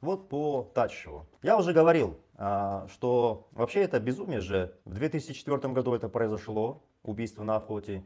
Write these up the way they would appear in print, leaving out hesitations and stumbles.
Вот по Тачеву. Я уже говорил, что вообще это безумие же. В 2004 году это произошло, убийство на охоте.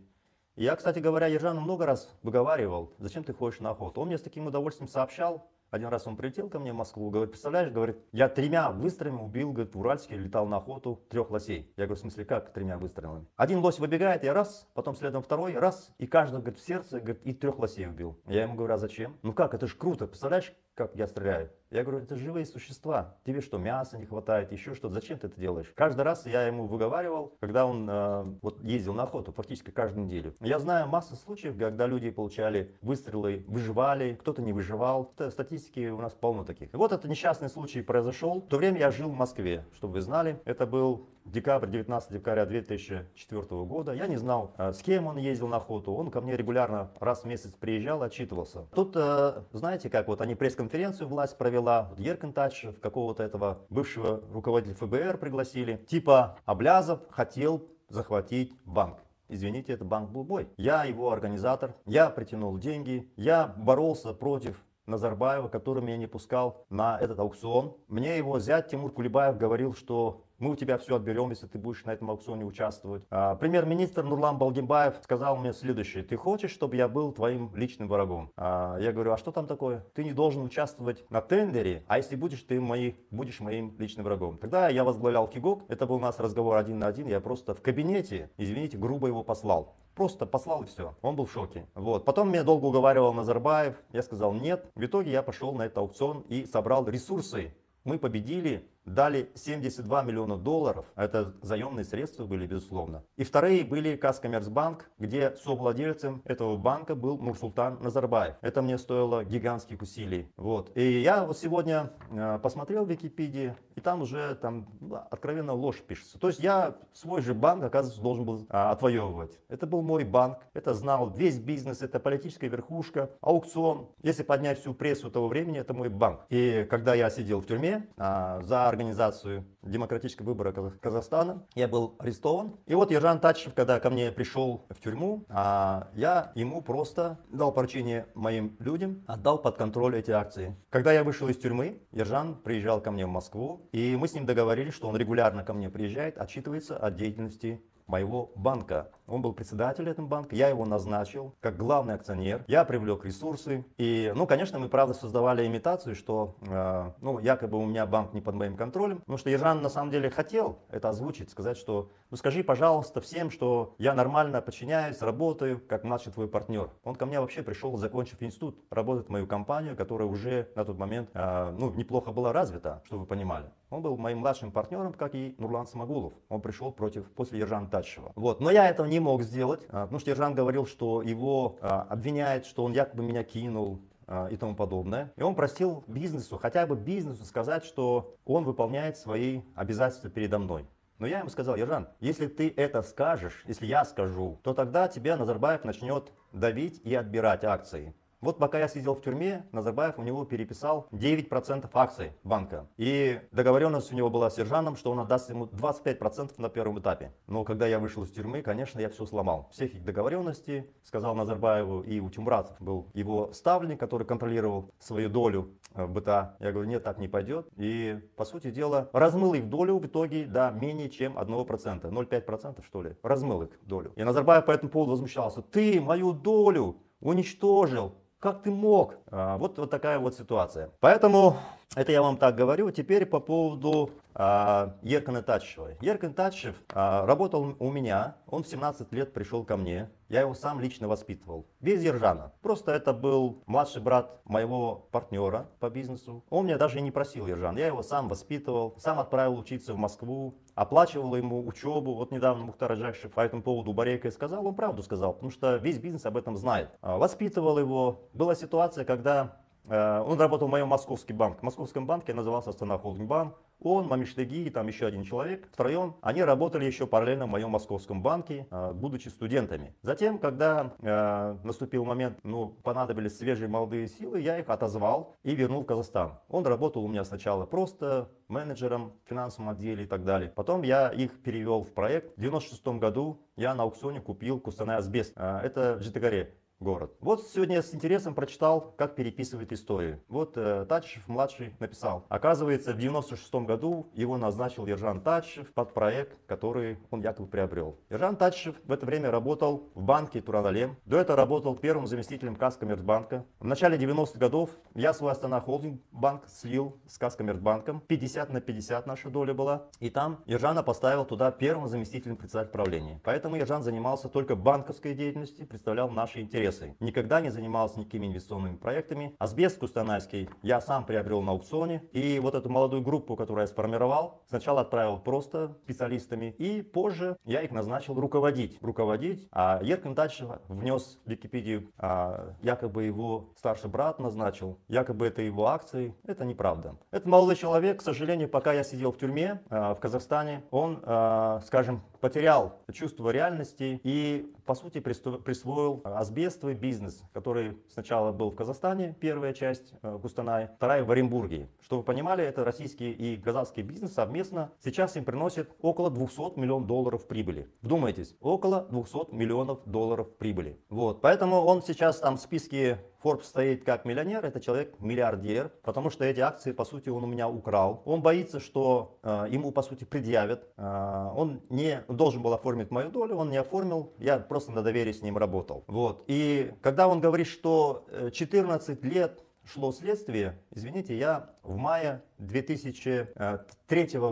Я, кстати говоря, Ержану много раз выговаривал, зачем ты ходишь на охоту. Он мне с таким удовольствием сообщал. Один раз он прилетел ко мне в Москву, говорит, представляешь, говорит, я 3 выстрелами убил, говорит, в Уральске, летал на охоту 3 лосей. Я говорю, в смысле, как 3 выстрелами? Один лось выбегает, я раз, потом следом второй, раз, и каждый, говорит, в сердце, говорит, и 3 лосей убил. Я ему говорю, а зачем? Ну как, это же круто, представляешь, как я стреляю? Я говорю, это живые существа, тебе что, мяса не хватает, еще что-то, зачем ты это делаешь? Каждый раз я ему выговаривал, когда он вот ездил на охоту, фактически каждую неделю. Я знаю массу случаев, когда люди получали выстрелы, выживали, кто-то не выживал. Статистики у нас полно таких. И вот этот несчастный случай произошел. В то время я жил в Москве, чтобы вы знали. Это был декабрь, 19 декабря 2004 года. Я не знал, с кем он ездил на охоту. Он ко мне регулярно раз в месяц приезжал, отчитывался. Тут, знаете, как вот они пресс-конференцию власть провела. Еркин Татишев, какого-то этого бывшего руководителя ФБР пригласили. Типа Аблязов хотел захватить банк. Извините, это банк Blue Boy. Я его организатор, я притянул деньги, я боролся против Назарбаева, который меня не пускал на этот аукцион. Мне его зять Тимур Кулибаев говорил, что мы у тебя все отберем, если ты будешь на этом аукционе участвовать. Премьер-министр Нурлан Балгимбаев сказал мне следующее. Ты хочешь, чтобы я был твоим личным врагом? Я говорю, а что там такое? Ты не должен участвовать на тендере, а если будешь, ты будешь моим личным врагом. Тогда я возглавлял КИГОК. Это был у нас разговор 1 на 1. Я просто в кабинете, извините, грубо его послал. Просто послал и все. Он был в шоке. Вот. Потом меня долго уговаривал Назарбаев. Я сказал нет. В итоге я пошел на этот аукцион и собрал ресурсы. Мы победили, дали $72 миллиона. Это заемные средства были, безусловно. И вторые были Казкоммерцбанк, где совладельцем этого банка был Нурсултан Назарбаев. Это мне стоило гигантских усилий. Вот. И я вот сегодня посмотрел в Википедии, и там уже откровенно ложь пишется. То есть я свой же банк, оказывается, должен был отвоевывать. Это был мой банк, это знал весь бизнес, это политическая верхушка, аукцион. Если поднять всю прессу того времени, это мой банк. И когда я сидел в тюрьме, за организацию демократического выбора Казахстана. Я был арестован. И вот Ержан Татишев, когда ко мне пришел в тюрьму, я ему просто дал поручение моим людям, отдал под контроль эти акции. Когда я вышел из тюрьмы, Ержан приезжал ко мне в Москву, и мы с ним договорились, что он регулярно ко мне приезжает, отчитывается о деятельности моего банка. Он был председателем этого банка, я его назначил как главный акционер, я привлек ресурсы. И, ну, конечно, мы, правда, создавали имитацию, что, ну, якобы у меня банк не под моим контролем. Потому что Ержан, на самом деле, хотел это озвучить, сказать, что, ну, скажи, пожалуйста, всем, что я нормально подчиняюсь, работаю, как младший твой партнер. Он ко мне вообще пришел, закончив институт, работать в мою компанию, которая уже на тот момент, ну, неплохо была развита, чтобы вы понимали. Он был моим младшим партнером, как и Нурлан Самогулов. Он пришел после Ержана Татишева. Вот. Но я этого не мог сделать, потому что Ержан говорил, что его обвиняет, что он якобы меня кинул и тому подобное. И он просил бизнесу, хотя бы бизнесу сказать, что он выполняет свои обязательства передо мной. Но я ему сказал, Ержан, если ты это скажешь, если я скажу, то тогда тебя Назарбаев начнет давить и отбирать акции. Вот пока я сидел в тюрьме, Назарбаев у него переписал 9% акций банка. И договоренность у него была с Ержаном, что он отдаст ему 25% на первом этапе. Но когда я вышел из тюрьмы, конечно, я все сломал. Всех их договоренностей, сказал Назарбаеву, и Утемуратов был его ставленник, который контролировал свою долю в БТА. Я говорю, нет, так не пойдет. И, по сути дела, размыл их долю в итоге до менее чем 1%. 0,5% что ли? Размыл их долю. И Назарбаев по этому поводу возмущался. Ты мою долю уничтожил. Как ты мог? Вот такая вот ситуация. Поэтому это я вам так говорю. Теперь по поводу Еркина Татишева. Еркин Татишев работал у меня. Он в 17 лет пришел ко мне. Я его сам лично воспитывал. Без Ержана. Просто это был младший брат моего партнера по бизнесу. Он меня даже и не просил Ержан. Я его сам воспитывал. Сам отправил учиться в Москву. Оплачивал ему учебу. Вот недавно Мухтар Аблязов по этому поводу Борейко сказал. Он правду сказал, потому что весь бизнес об этом знает. Воспитывал его. Была ситуация, когда он работал в моем московском банке. В московском банке назывался Астана Холдинг банк. Он, Мамиштыги и там еще один человек, втроем, они работали еще параллельно в моем московском банке, будучи студентами. Затем, когда наступил момент, ну, понадобились свежие молодые силы, я их отозвал и вернул в Казахстан. Он работал у меня сначала просто менеджером в финансовом отделе и так далее. Потом я их перевел в проект. В 1996 году я на аукционе купил Кустанай Асбест. Это в Житогаре. город. Вот сегодня я с интересом прочитал, как переписывает историю. Вот Татишев-младший написал. Оказывается, в 96-м году его назначил Ержан Татишев под проект, который он якобы приобрел. Ержан Татишев в это время работал в банке Тураналем. До этого работал первым заместителем Казкоммерцбанка. В начале 90-х годов я свой Астана Холдинг банк слил с Казкоммерцбанком. 50 на 50 наша доля была. И там Ержана поставил туда первым заместителем председателя правления. Поэтому Ержан занимался только банковской деятельностью, представлял наши интересы. Никогда не занимался никакими инвестиционными проектами. Асбест кустанайский я сам приобрел на аукционе. И вот эту молодую группу, которую я сформировал, сначала отправил просто специалистами. И позже я их назначил руководить. А Еркин Татишев внес в Википедию, якобы его старший брат назначил, якобы это его акции. Это неправда. Это молодой человек, к сожалению, пока я сидел в тюрьме в Казахстане, он, скажем, потерял чувство реальности и, по сути, присвоил асбестовый бизнес, который сначала был в Казахстане, первая часть Кустаная, вторая в Оренбурге. Чтобы вы понимали, это российский и казахский бизнес совместно сейчас им приносит около 200 миллионов долларов прибыли. Вдумайтесь, около 200 миллионов долларов прибыли. Вот, поэтому он сейчас там в списке Forbes стоит как миллионер, это человек-миллиардер, потому что эти акции, по сути, он у меня украл. Он боится, что ему, по сути, предъявят. Он не должен был оформить мою долю, он не оформил, я просто на доверии с ним работал. Вот. И когда он говорит, что 14 лет шло следствие, извините, я в мае 2003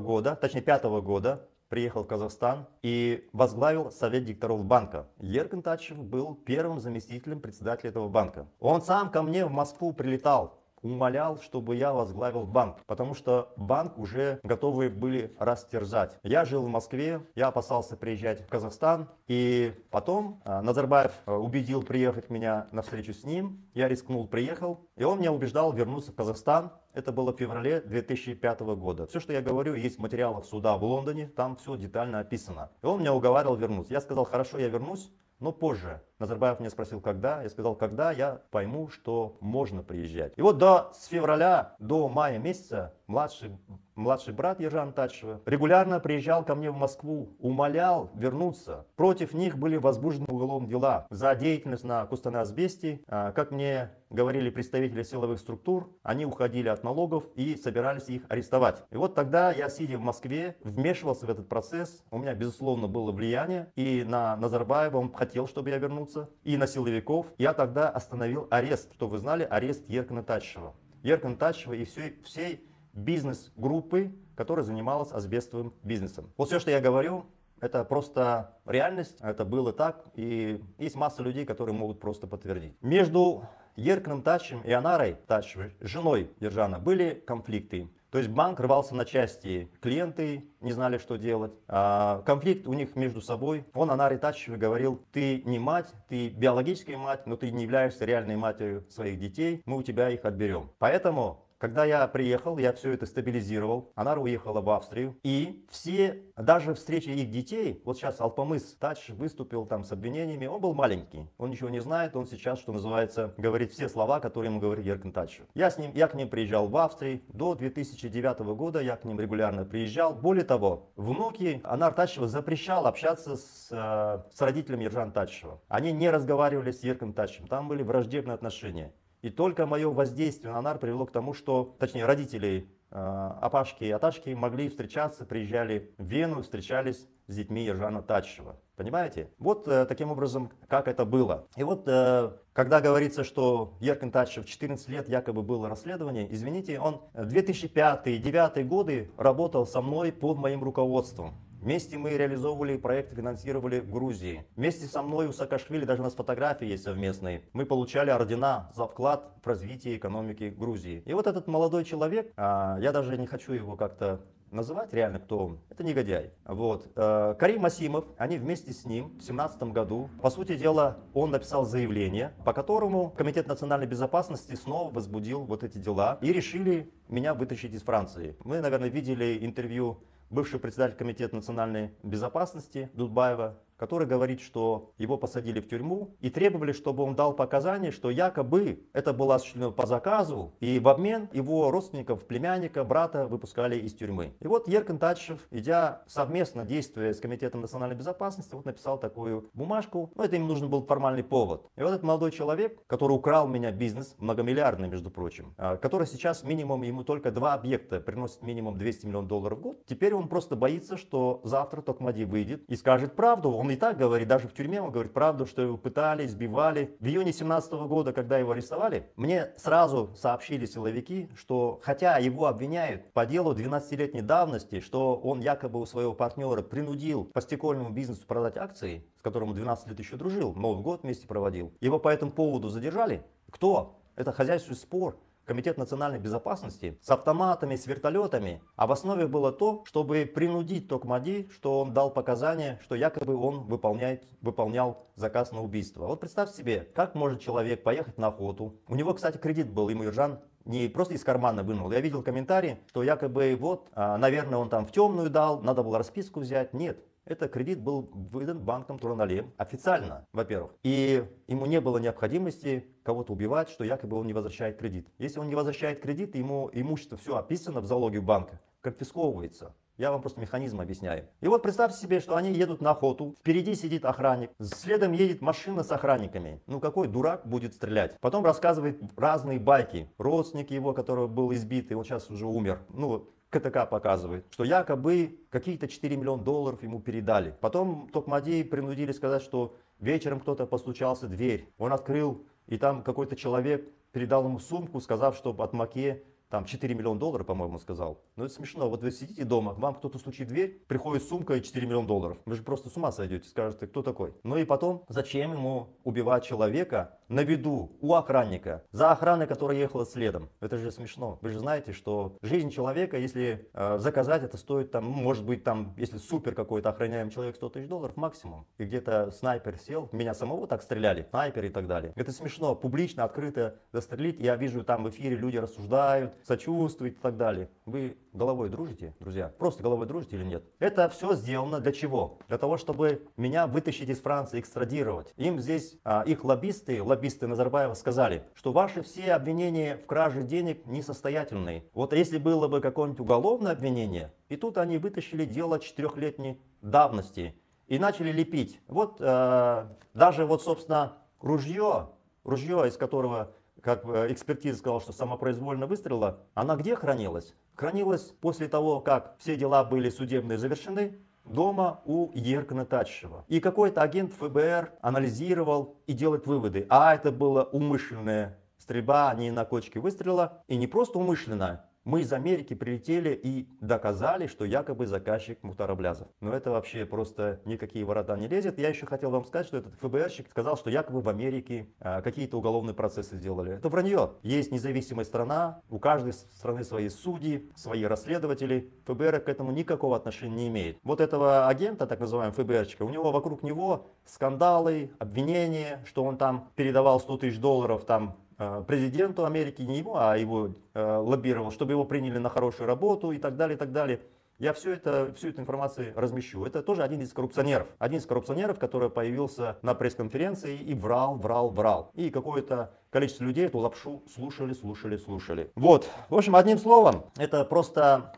года, точнее 2005 года, приехал в Казахстан и возглавил совет директоров банка. Еркин Татишев был первым заместителем председателя этого банка. Он сам ко мне в Москву прилетал, умолял, чтобы я возглавил банк, потому что банк уже готовы были растерзать. Я жил в Москве, я опасался приезжать в Казахстан, и потом Назарбаев убедил приехать меня на встречу с ним, я рискнул, приехал, и он меня убеждал вернуться в Казахстан. Это было в феврале 2005 года. Все, что я говорю, есть в материалах суда в Лондоне, там все детально описано. И он меня уговаривал вернуться. Я сказал, хорошо, я вернусь, но позже. Назарбаев меня спросил, когда. Я сказал, когда я пойму, что можно приезжать. И вот с февраля до мая месяца младший брат Ержана Татишева регулярно приезжал ко мне в Москву, умолял вернуться. Против них были возбуждены уголовные дела за деятельность на Кустанай-Асбесте. Как мне говорили представители силовых структур, они уходили от налогов и собирались их арестовать. И вот тогда я, сидя в Москве, вмешивался в этот процесс. У меня, безусловно, было влияние и на Назарбаева, он хотел, чтобы я вернулся, и на силовиков. Я тогда остановил арест, что вы знали, арест Еркина Татишева. Еркин Татишева и всей бизнес-группы, которая занималась асбестовым бизнесом. Вот все, что я говорю, это просто реальность, это было так, и есть масса людей, которые могут просто подтвердить. Между Еркиным Татишевым и Анарой Тачевой, женой Ержана, были конфликты. То есть банк рвался на части, клиенты не знали, что делать. Конфликт у них между собой. Он Анаре Тачевой говорил, ты не мать, ты биологическая мать, но ты не являешься реальной матерью своих детей, мы у тебя их отберем. Поэтому, когда я приехал, я все это стабилизировал. Анара уехала в Австрию. И все, даже встречи их детей, вот сейчас Алпамыс Татишев выступил там с обвинениями, он был маленький, он ничего не знает, он сейчас, что называется, говорит все слова, которые ему говорит Еркин Татишев. Я к ним приезжал в Австрию, до 2009 года я к ним регулярно приезжал. Более того, внуки Анар Татишева запрещал общаться с родителями Ержана Татишева. Они не разговаривали с Еркиным Татишевым, там были враждебные отношения. И только мое воздействие на Анар привело к тому, что, точнее, родители Апашки и Аташки могли встречаться, приезжали в Вену, встречались с детьми Ержана Татишева. Понимаете? Вот таким образом, как это было. И вот, когда говорится, что Еркин Татишев 14 лет якобы было расследование, извините, он 2005-2009 годы работал со мной под моим руководством. Вместе мы реализовывали проекты, финансировали в Грузии. Вместе со мной у Саакашвили, даже у нас фотографии есть совместные, мы получали ордена за вклад в развитие экономики Грузии. И вот этот молодой человек, я даже не хочу его как-то называть реально, кто он, это негодяй. Вот. Карим Масимов, они вместе с ним в 2017 году, по сути дела, он написал заявление, по которому Комитет национальной безопасности снова возбудил вот эти дела и решили меня вытащить из Франции. Мы, наверное, видели интервью бывшего председателя Комитета национальной безопасности Дудбаева, который говорит, что его посадили в тюрьму и требовали, чтобы он дал показания, что якобы это было осуществлено по заказу, и в обмен его родственников, племянника, брата выпускали из тюрьмы. И вот Еркин Татишев, идя совместно действуя с Комитетом национальной безопасности, вот написал такую бумажку, но это им нужен был формальный повод. И вот этот молодой человек, который украл меня бизнес, многомиллиардный, между прочим, который сейчас минимум, ему только два объекта приносит минимум $200 миллионов в год, теперь он просто боится, что завтра Токмади выйдет и скажет правду. Он и так говорит, даже в тюрьме он говорит правду, что его пытали, избивали. В июне 2017 года, когда его арестовали, мне сразу сообщили силовики, что хотя его обвиняют по делу 12-летней давности, что он якобы у своего партнера принудил по стекольному бизнесу продать акции, с которым он 12 лет еще дружил, Новый год вместе проводил, его по этому поводу задержали. Кто? Это хозяйственный спор. Комитет национальной безопасности с автоматами, с вертолетами. А в основе было то, чтобы принудить Токмади, что он дал показания, что якобы он выполнял заказ на убийство. Вот представьте себе, как может человек поехать на охоту. У него, кстати, кредит был, ему Ержан не просто из кармана вынул. Я видел комментарии, что якобы вот, наверное, он там в темную дал, надо было расписку взять. Нет. Этот кредит был выдан банком Троналем официально, во-первых. И ему не было необходимости кого-то убивать, что якобы он не возвращает кредит. Если он не возвращает кредит, ему имущество все описано в залоге банка, конфисковывается. Я вам просто механизм объясняю. И вот представьте себе, что они едут на охоту, впереди сидит охранник, следом едет машина с охранниками. Ну какой дурак будет стрелять? Потом рассказывает разные байки. Родственник его, который был избит, и он сейчас уже умер. Ну, КТК показывает, что якобы какие-то $4 миллиона ему передали. Потом Токмади принудили сказать, что вечером кто-то постучался в дверь. Он открыл, и там какой-то человек передал ему сумку, сказав, что от Маке там $4 миллиона, по-моему, сказал. Ну это смешно. Вот вы сидите дома, вам кто-то стучит в дверь, приходит сумка и $4 миллиона. Вы же просто с ума сойдете, скажете, кто такой. Ну и потом, зачем ему убивать человека на виду у охранника, за охраной, которая ехала следом? Это же смешно. Вы же знаете, что жизнь человека, если заказать, это стоит там, может быть, там, если супер какой-то охраняемый человек, $100 тысяч максимум. И где-то снайпер сел, меня самого так стреляли, снайпер и так далее. Это смешно, публично, открыто застрелить. Я вижу там в эфире люди рассуждают, сочувствуют и так далее. Вы головой дружите, друзья? Просто головой дружите или нет? Это все сделано для чего? Для того, чтобы меня вытащить из Франции, экстрадировать. Им здесь, их лоббисты Назарбаева сказали, что ваши все обвинения в краже денег несостоятельны. Вот если было бы какое-нибудь уголовное обвинение, и тут они вытащили дело 4-летней давности и начали лепить. Вот даже вот, собственно, ружье, из которого, как экспертиза сказала, что самопроизвольно выстрела, она где хранилась? Хранилась после того, как все дела были судебные завершены, дома у Еркина Татишева. И какой-то агент ФБР анализировал и делает выводы. А это была умышленная стрельба, не на кочке выстрела. И не просто умышленная. Мы из Америки прилетели и доказали, что якобы заказчик Мухтар Аблязов. Но это вообще просто никакие ворота не лезет. Я еще хотел вам сказать, что этот ФБРщик сказал, что якобы в Америке какие-то уголовные процессы сделали. Это вранье. Есть независимая страна, у каждой страны свои судьи, свои расследователи. ФБР к этому никакого отношения не имеет. Вот этого агента, так называемого ФБРщика, у него вокруг него скандалы, обвинения, что он там передавал $100 тысяч там, президенту Америки, не ему, а его лоббировал, чтобы его приняли на хорошую работу и так далее, и так далее. Я всю эту информацию размещу. Это тоже один из коррупционеров, который появился на пресс-конференции и врал. И какое-то количество людей эту лапшу слушали. Вот, в общем, одним словом, это просто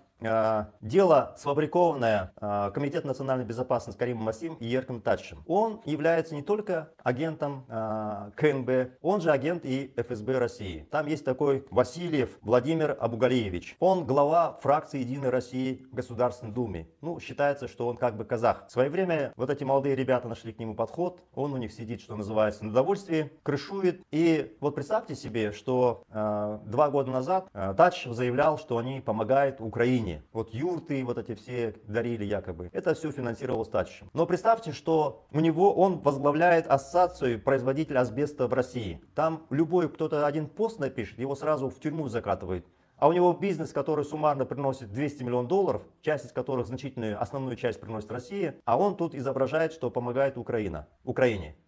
дело сфабрикованное Комитет национальной безопасности Каримом Масимовым и Еркином Татишевым. Он является не только агентом КНБ, он же агент и ФСБ России. Там есть такой Васильев Владимир Абугалиевич. Он глава фракции Единой России в Государственной Думе. Ну, считается, что он как бы казах. В свое время вот эти молодые ребята нашли к нему подход. Он у них сидит, что называется, на довольстве, крышует. И вот представьте себе, что 2 года назад Татишев заявлял, что они помогают Украине. Вот юрты, вот эти все дарили якобы. Это все финансировалось Татишевым. Но представьте, что у него он возглавляет ассоциацию производителей асбеста в России. Там любой кто-то один пост напишет, его сразу в тюрьму закатывает. а у него бизнес, который суммарно приносит $200 миллионов, часть из которых значительную, основную часть приносит Россия, а он тут изображает, что помогает Украине.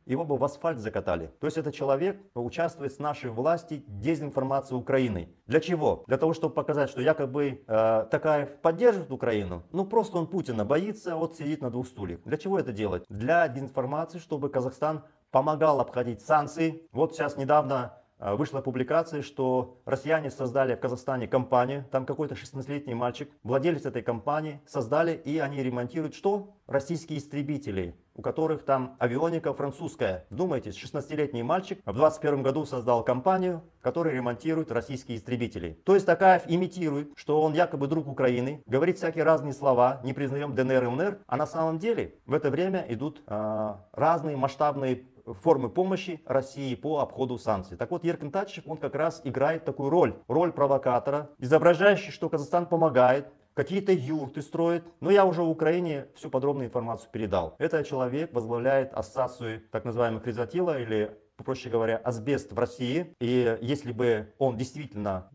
Его бы в асфальт закатали. То есть этот человек участвует с нашей властью в дезинформации Украины. Для чего? Для того, чтобы показать, что якобы Токаев поддерживает Украину. Ну просто он Путина боится, вот сидит на двух стульях. Для чего это делать? Для дезинформации, чтобы Казахстан помогал обходить санкции. Вот сейчас недавно вышла публикация, что россияне создали в Казахстане компанию, там какой-то 16-летний мальчик, владелец этой компании, создали, и они ремонтируют что? Российские истребители, у которых там авионика французская. Вдумайтесь, 16-летний мальчик в 2021 году создал компанию, которая ремонтирует российские истребители. То есть Токаев имитирует, что он якобы друг Украины, говорит всякие разные слова, не признаем ДНР и ЛНР, а на самом деле в это время идут разные масштабные формы помощи России по обходу санкций. Так вот, Еркин Татишев, он как раз играет такую роль. Роль провокатора, изображающий, что Казахстан помогает, какие-то юрты строит. Но я уже в Украине всю подробную информацию передал. Этот человек возглавляет ассоциацию так называемого кризотила, или, проще говоря, асбест в России. И если бы он действительно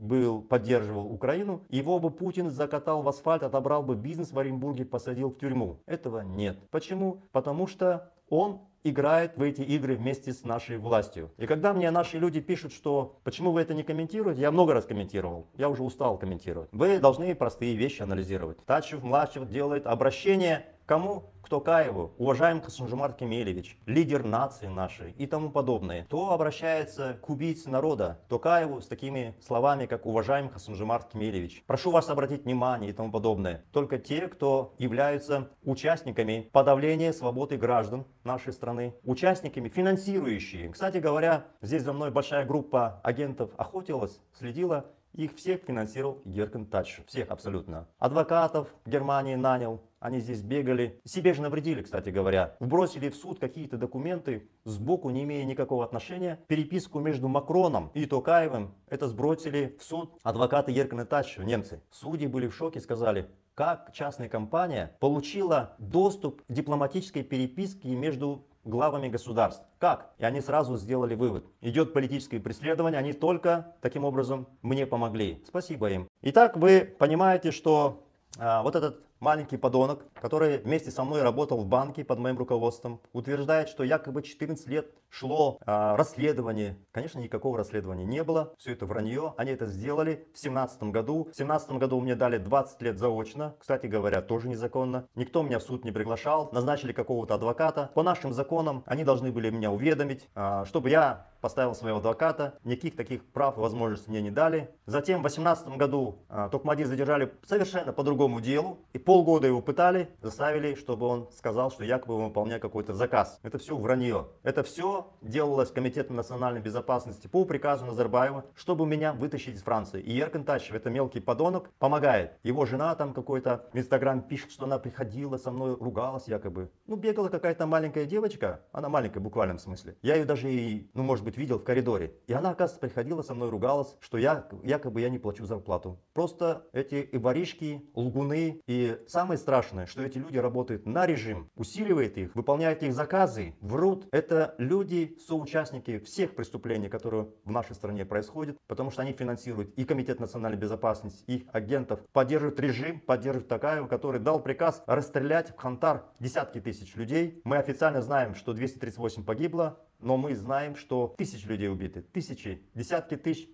поддерживал Украину, его бы Путин закатал в асфальт, отобрал бы бизнес в Оренбурге, посадил в тюрьму. Этого нет. Почему? Потому что он играет в эти игры вместе с нашей властью. И когда мне наши люди пишут, что почему вы это не комментируете, я много раз комментировал, я уже устал комментировать. Вы должны простые вещи анализировать. Татишев-младший делает обращение кому? К Токаеву, уважаемый Касымжумарт Кемелевич, лидер нации нашей и тому подобное. То обращается к убийце народа Токаеву с такими словами, как уважаемый Касымжумарт Кемелевич, прошу вас обратить внимание и тому подобное. Только те, кто являются участниками подавления свободы граждан нашей страны, участниками, финансирующие. Кстати говоря, здесь за мной большая группа агентов охотилась, следила. Их всех финансировал Еркин Татишев. Всех абсолютно. Адвокатов в Германии нанял. Они здесь бегали. Себе же навредили, кстати говоря. Вбросили в суд какие-то документы, сбоку не имея никакого отношения. Переписку между Макроном и Токаевым, это сбросили в суд адвокаты Еркина Татишева, немцы. Судьи были в шоке, сказали, как частная компания получила доступ к дипломатической переписке между главами государств. Как? И они сразу сделали вывод. Идет политическое преследование, они только таким образом мне помогли. Спасибо им. Итак, вы понимаете, что вот этот маленький подонок, который вместе со мной работал в банке под моим руководством, утверждает, что якобы 14 лет шло расследование. Конечно, никакого расследования не было. Все это вранье. Они это сделали в 2017 году. В 2017 году мне дали 20 лет заочно. Кстати говоря, тоже незаконно. Никто меня в суд не приглашал. Назначили какого-то адвоката. По нашим законам они должны были меня уведомить, чтобы я поставил своего адвоката. Никаких таких прав и возможностей мне не дали. Затем в 2018 году Токмади задержали совершенно по другому делу. И полгода его пытали, заставили, чтобы он сказал, что якобы он выполняет какой-то заказ. Это все вранье. Это все делалось Комитетом национальной безопасности по приказу Назарбаева, чтобы меня вытащить из Франции. И Еркин Татишев, это мелкий подонок, помогает. Его жена там какой-то в Инстаграм пишет, что она приходила со мной, ругалась якобы. Ну, бегала какая-то маленькая девочка, она маленькая в буквальном смысле. Я ее даже, ну, может быть, видел в коридоре. И она, оказывается, приходила со мной, ругалась, что якобы я не плачу зарплату. Просто эти воришки, лгуны. И самое страшное, что эти люди работают на режим, усиливает их, выполняет их заказы, врут. Это люди, соучастники всех преступлений, которые в нашей стране происходят, потому что они финансируют и Комитет национальной безопасности, их агентов, поддерживают режим, поддерживают Токаева, который дал приказ расстрелять в Хантар десятки тысяч людей. Мы официально знаем, что 238 погибло. Но мы знаем, что тысячи людей убиты, тысячи, десятки тысяч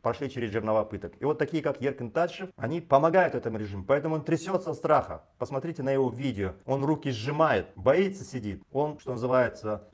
прошли через жернова пыток. И вот такие, как Еркин Татишев, они помогают этому режиму, поэтому он трясется от страха. Посмотрите на его видео, он руки сжимает, боится, сидит. Он, что называется,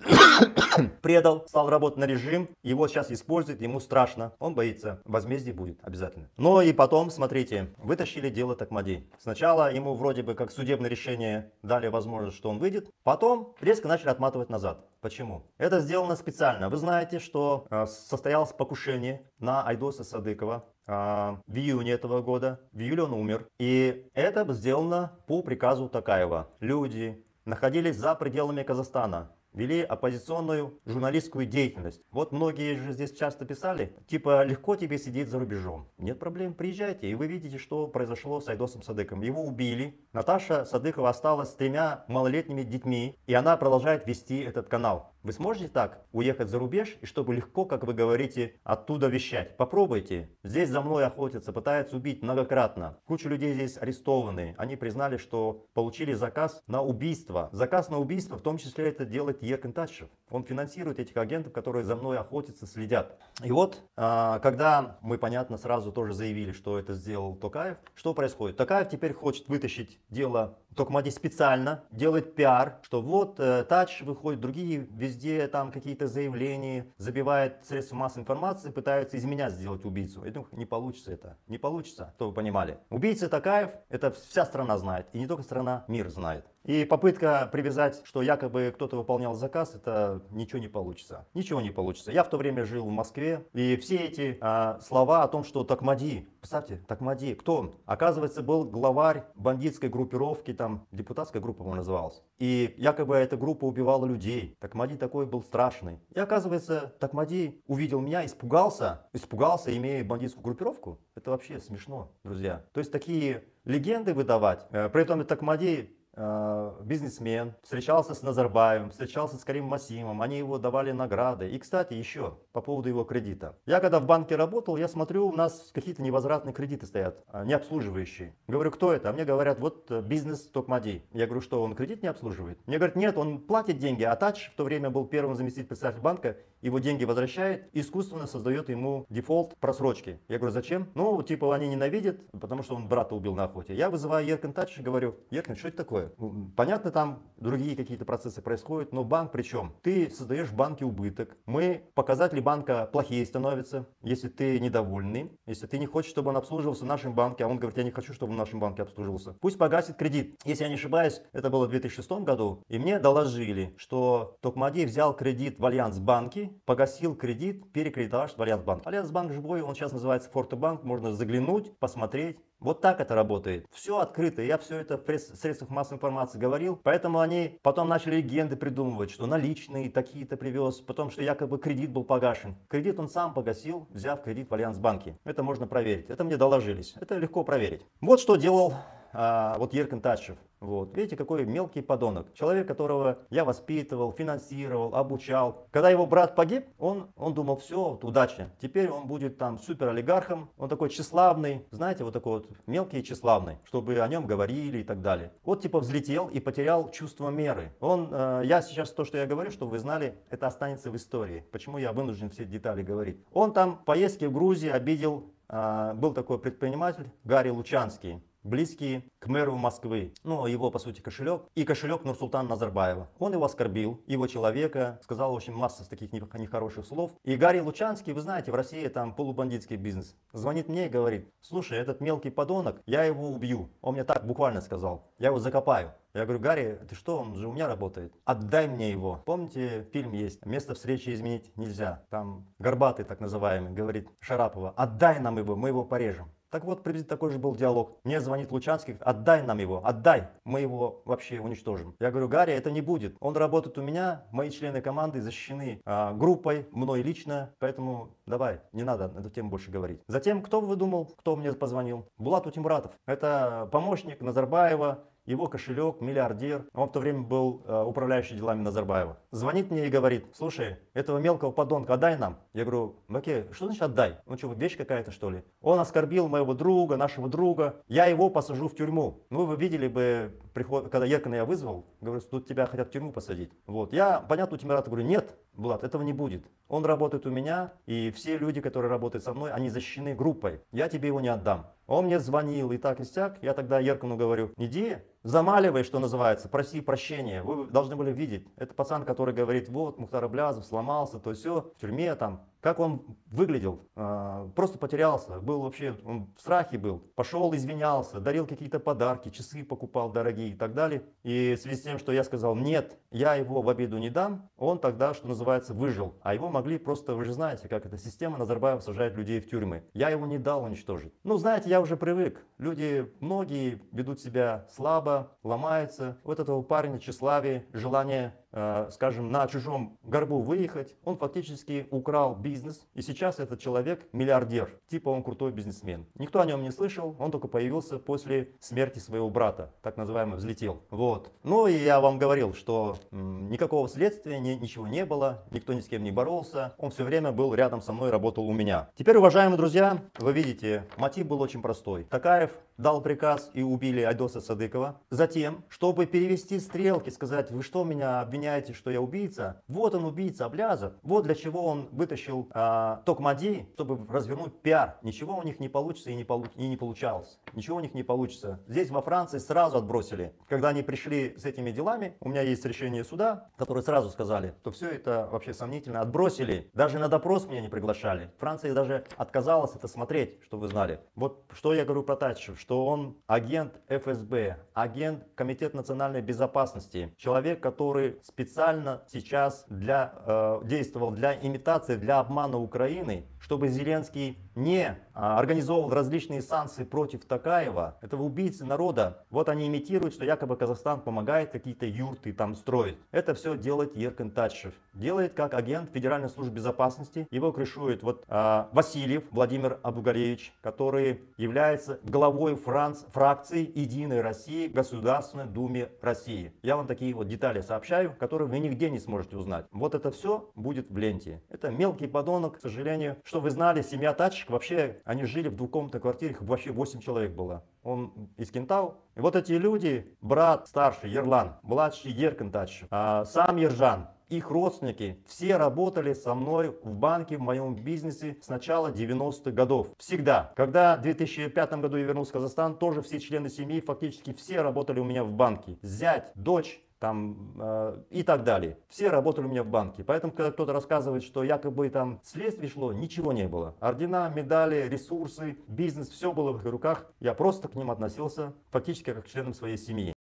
предал, стал работать на режим, его сейчас используют, ему страшно, он боится, возмездие будет обязательно. Но и потом, смотрите, вытащили дело Токмади. Сначала ему вроде бы как судебное решение дали возможность, что он выйдет, потом резко начали отматывать назад. Почему? Это сделано специально. Вы знаете, что состоялось покушение на Айдоса Садыкова в июне этого года. В июле он умер. И это сделано по приказу Токаева. Люди находились за пределами Казахстана, вели оппозиционную журналистскую деятельность. Вот многие же здесь часто писали, типа, легко тебе сидеть за рубежом. Нет проблем, приезжайте. И вы видите, что произошло с Айдосом Садыковым. Его убили. Наташа Садыкова осталась с 3 малолетними детьми, и она продолжает вести этот канал. Вы сможете так уехать за рубеж, и чтобы легко, как вы говорите, оттуда вещать? Попробуйте. Здесь за мной охотятся, пытаются убить многократно. Куча людей здесь арестованы. Они признали, что получили заказ на убийство. Заказ на убийство, в том числе, это делает Еркин Татишев. Он финансирует этих агентов, которые за мной охотятся, следят. И вот, когда мы, понятно, сразу тоже заявили, что это сделал Токаев, что происходит? Токаев теперь хочет вытащить дело Токмади специально, делает пиар, что вот Татишев выходит, другие везде там какие-то заявления, забивает средства массовой информации, пытаются из меня сделать убийцу. И думаю, не получится это. Не получится, чтобы вы понимали. Убийца Токаев, это вся страна знает. И не только страна, мир знает. И попытка привязать, что якобы кто-то выполнял заказ, это ничего не получится. Ничего не получится. Я в то время жил в Москве, и все эти слова о том, что Токмади, представьте, Токмади, кто он? Оказывается, был главарь бандитской группировки, там депутатская группа он назывался. И якобы эта группа убивала людей. Токмади такой был страшный. И оказывается, Токмади увидел меня, испугался, имея бандитскую группировку. Это вообще смешно, друзья. То есть такие легенды выдавать, при этом Токмади... бизнесмен, встречался с Назарбаевым, встречался с Карим Масимовым, они его давали награды. И, кстати, еще по поводу его кредита. Я когда в банке работал, я смотрю, у нас какие-то невозвратные кредиты стоят, необслуживающие. Говорю, кто это? А мне говорят, вот бизнес Токмади. Я говорю, что он кредит не обслуживает? Мне говорят, нет, он платит деньги, а Татишев в то время был первым заместителем председателя банка, его деньги возвращает, искусственно создает ему дефолт просрочки. Я говорю, зачем? Ну, типа, они ненавидят, потому что он брата убил на охоте. Я вызываю Еркин Татишева, говорю, Еркин, что это такое? Понятно, там другие какие-то процессы происходят, но банк причем? Ты создаешь в банке убыток. Показатели банка плохие становятся, если ты недовольный, если ты не хочешь, чтобы он обслуживался в нашем банке, а он говорит, я не хочу, чтобы в нашем банке обслуживался. Пусть погасит кредит. Если я не ошибаюсь, это было в 2006 году, и мне доложили, что Токмади взял кредит в Альянс банке, погасил кредит, перекредитовал в Альянс банк. Альянс банк живой, он сейчас называется Фортебанк, можно заглянуть, посмотреть. Вот так это работает. Все открыто. Я все это в средствах массовой информации говорил. Поэтому они потом начали легенды придумывать, что наличные такие-то привез, потом, что якобы кредит был погашен. Кредит он сам погасил, взяв кредит в Альянсбанке. Это можно проверить. Это мне доложились. Это легко проверить. Вот что делал Еркин Татишев. Вот. Видите, какой мелкий подонок. Человек, которого я воспитывал, финансировал, обучал. Когда его брат погиб, он думал, все, вот, удача. Теперь он будет там супер олигархом. Он такой тщеславный, знаете, вот такой вот мелкий и тщеславный, чтобы о нем говорили и так далее. Вот типа взлетел и потерял чувство меры. Я сейчас то, что я говорю, чтобы вы знали, это останется в истории. Почему я вынужден все детали говорить. Он там в поездке в Грузию обидел, был такой предприниматель Гарри Лучанский, близкие к мэру Москвы, его, по сути, кошелек, и кошелек Нурсултана Назарбаева. Он его оскорбил, его человека, сказал очень массу таких нехороших слов. И Гарри Лучанский, вы знаете, в России там полубандитский бизнес, звонит мне и говорит, слушай, этот мелкий подонок, я его убью. Он мне так буквально сказал, я его закопаю. Я говорю, Гарри, ты что, он же у меня работает, отдай мне его. Помните, фильм есть, место встречи изменить нельзя. Там Горбатый, так называемый, говорит Шарапова, отдай нам его, мы его порежем. Так вот, приблизительно такой же был диалог. Мне звонит Лучанский, отдай нам его, отдай, мы его вообще уничтожим. Я говорю, Гарри, это не будет. Он работает у меня, мои члены команды защищены группой, мной лично, поэтому давай, не надо на эту тему больше говорить. Затем, кто вы думал, кто мне позвонил? Булат Утемуратов. Это помощник Назарбаева. Его кошелек, миллиардер, он в то время был управляющий делами Назарбаева. Звонит мне и говорит, слушай, этого мелкого подонка отдай нам. Я говорю, окей, что значит отдай? Ну что, вещь какая-то что ли? Он оскорбил моего друга, нашего друга, я его посажу в тюрьму. Ну вы видели бы, когда Еркина я вызвал, говорю, что тут тебя хотят в тюрьму посадить. Вот, я, понятно, у Тимирата говорю, нет, Булат, этого не будет. Он работает у меня, и все люди, которые работают со мной, они защищены группой. Я тебе его не отдам. Он мне звонил и так и сяк. Я тогда Еркину говорю, иди, замаливай, что называется, проси прощения. Вы должны были видеть. Это пацан, который говорит, вот, Мухтар Аблязов сломался, то все, в тюрьме там. Как он выглядел, просто потерялся, был вообще, он в страхе был, пошел, извинялся, дарил какие-то подарки, часы покупал дорогие и так далее. И в связи с тем, что я сказал, нет, я его в обиду не дам, он тогда, что называется, выжил. А его могли просто, вы же знаете, как эта система Назарбаева сажает людей в тюрьмы. Я его не дал уничтожить. Знаете, я уже привык. Люди, многие ведут себя слабо, ломаются. Вот этого парня тщеславие, желание скажем, на чужом горбу выехать, он фактически украл бизнес. И сейчас этот человек миллиардер, типа он крутой бизнесмен. Никто о нем не слышал, он только появился после смерти своего брата, так называемый взлетел. Вот. Ну и я вам говорил, что никакого следствия, ничего не было, никто ни с кем не боролся, он все время был рядом со мной, работал у меня. Теперь, уважаемые друзья, вы видите, мотив был очень простой. Токаев дал приказ и убили Айдоса Садыкова. Затем, чтобы перевести стрелки, сказать, вы что меня обвиняете, что я убийца? Вот он убийца, Аблязов. Вот для чего он вытащил Токмади, чтобы развернуть пиар. Ничего у них не получится и не получалось. Ничего у них не получится. Здесь во Франции сразу отбросили. Когда они пришли с этими делами, у меня есть решение суда, которые сразу сказали, что все это вообще сомнительно. Отбросили. Даже на допрос меня не приглашали. Франция даже отказалась это смотреть, чтобы вы знали. Вот что я говорю про Татишева, что он агент ФСБ, агент Комитета национальной безопасности, человек, который специально сейчас действовал для имитации, для обмана Украины, чтобы Зеленский не организовал различные санкции против Токаева, этого убийцы народа. Вот они имитируют, что якобы Казахстан помогает, какие-то юрты там строит. Это все делает Еркин Татишев. Делает как агент Федеральной службы безопасности. Его крышует вот Васильев Владимир Абугалиевич, который является главой фракции Единой России в Государственной Думе России. Я вам такие вот детали сообщаю, которые вы нигде не сможете узнать. Вот это все будет в ленте. Это мелкий подонок, к сожалению. Что вы знали, семья Татишев, вообще они жили в двухкомнатной квартире, вообще 8 человек было. Он из Кентау. И вот эти люди, брат старший Ерлан, младший Еркин Татишев, сам Ержан, их родственники, все работали со мной в банке, в моем бизнесе с начала 90-х годов. Всегда. Когда в 2005 году я вернулся в Казахстан, тоже все члены семьи, фактически все работали у меня в банке. Зять, дочь. Там и так далее. Все работали у меня в банке. Поэтому, когда кто-то рассказывает, что якобы там следствие шло, ничего не было. Ордена, медали, ресурсы, бизнес, все было в их руках. Я просто к ним относился фактически как к членам своей семьи.